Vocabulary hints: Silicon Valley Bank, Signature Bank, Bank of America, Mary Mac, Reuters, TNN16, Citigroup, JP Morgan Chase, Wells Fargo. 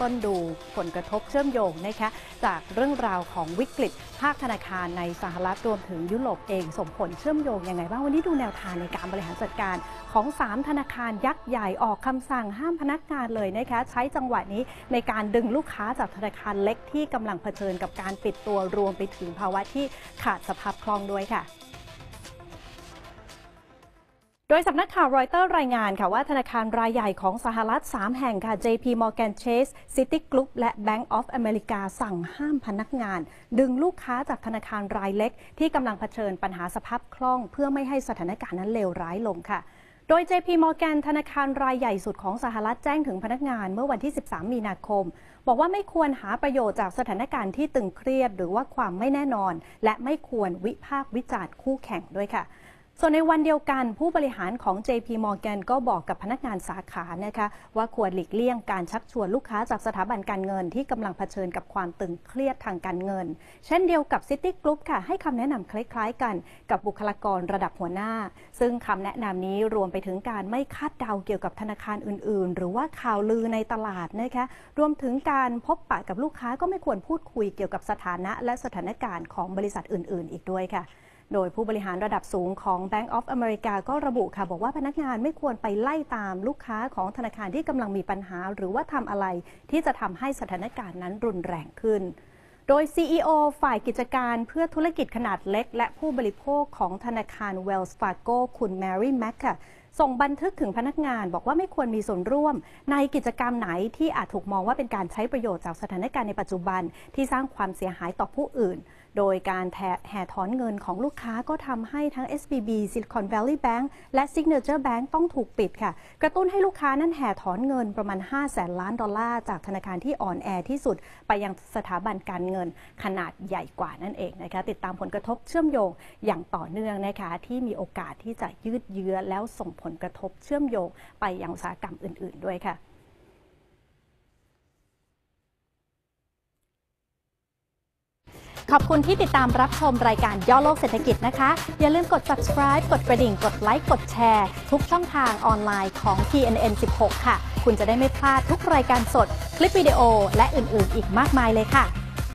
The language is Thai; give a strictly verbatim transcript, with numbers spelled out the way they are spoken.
ต้นดูผลกระทบเชื่อมโยงนะคะจากเรื่องราวของวิกฤตภาคธนาคารในสหรัฐรวมถึงยุโรปเองส่งผลเชื่อมโยงยังไงบ้างวันนี้ดูแนวทางในการบริหารจัดการของสามธนาคารยักษ์ใหญ่ออกคำสั่งห้ามพนักงานเลยนะคะใช้จังหวะนี้ในการดึงลูกค้าจากธนาคารเล็กที่กำลังเผชิญกับการปิดตัวรวมไปถึงภาวะที่ขาดสภาพคล่องด้วยค่ะโดยสำนักข่าวรอยเตอร์รายงานค่ะว่าธนาคารรายใหญ่ของสหรัฐสามแห่งค่ะ เจ พี Morgan Chase, Citigroup และ Bank of America สั่งห้ามพนักงานดึงลูกค้าจากธนาคารรายเล็กที่กำลังเผชิญปัญหาสภาพคล่องเพื่อไม่ให้สถานการณ์นั้นเลวร้ายลงค่ะโดย เจ พี Morgan ธนาคารรายใหญ่สุดของสหรัฐแจ้งถึงพนักงานเมื่อวันที่สิบสามมีนาคมบอกว่าไม่ควรหาประโยชน์จากสถานการณ์ที่ตึงเครียดหรือว่าความไม่แน่นอนและไม่ควรวิพากษ์วิจารณ์คู่แข่งด้วยค่ะส่วนในวันเดียวกันผู้บริหารของ เจ พี Morgan ก็บอกกับพนักงานสาขานะคะว่าควรหลีกเลี่ยงการชักชวนลูกค้าจากสถาบันการเงินที่กำลังเผชิญกับความตึงเครียดทางการเงินเช่นเดียวกับ Citigroup ค่ะให้คำแนะนำคล้ายๆกันกับบุคลากรระดับหัวหน้าซึ่งคำแนะนำนี้รวมไปถึงการไม่คาดเดาเกี่ยวกับธนาคารอื่นๆหรือว่าข่าวลือในตลาดนะคะรวมถึงการพบปะกับลูกค้าก็ไม่ควรพูดคุยเกี่ยวกับสถานะและสถานการณ์ของบริษัทอื่นๆอีกด้วยค่ะโดยผู้บริหารระดับสูงของ Bank of America ก็ระบุค่ะบอกว่าพนักงานไม่ควรไปไล่ตามลูกค้าของธนาคารที่กำลังมีปัญหาหรือว่าทำอะไรที่จะทำให้สถานการณ์นั้นรุนแรงขึ้นโดย ซี อี โอ ฝ่ายกิจการเพื่อธุรกิจขนาดเล็กและผู้บริโภคของธนาคาร Wells Fargo คุณ Mary Mac ค่ะส่งบันทึกถึงพนักงานบอกว่าไม่ควรมีส่วนร่วมในกิจกรรมไหนที่อาจถูกมองว่าเป็นการใช้ประโยชน์จากสถานการณ์ในปัจจุบันที่สร้างความเสียหายต่อผู้อื่นโดยการแห่ถอนเงินของลูกค้าก็ทำให้ทั้ง เอส วี บี Silicon Valley Bank และ Signature Bank ต้องถูกปิดค่ะกระตุ้นให้ลูกค้านั้นแห่ถอนเงินประมาณห้าแสนล้านดอลลาร์จากธนาคารที่อ่อนแอที่สุดไปยังสถาบันการเงินขนาดใหญ่กว่านั่นเองนะคะติดตามผลกระทบเชื่อมโยงอย่างต่อเนื่องนะคะที่มีโอกาสที่จะยืดเยื้อแล้วส่งผลกระทบเชื่อมโยงไปยังอุตสาหกรรมอื่นๆด้วยค่ะขอบคุณที่ติดตามรับชมรายการย่อโลกเศรษฐกิจนะคะอย่าลืมกด subscribe กดกระดิ่งกดไลค์กดแชร์ทุกช่องทางออนไลน์ของ ที เอ็น เอ็น สิบหกค่ะคุณจะได้ไม่พลาดทุกรายการสดคลิปวิดีโอและอื่นๆอีกมากมายเลยค่ะ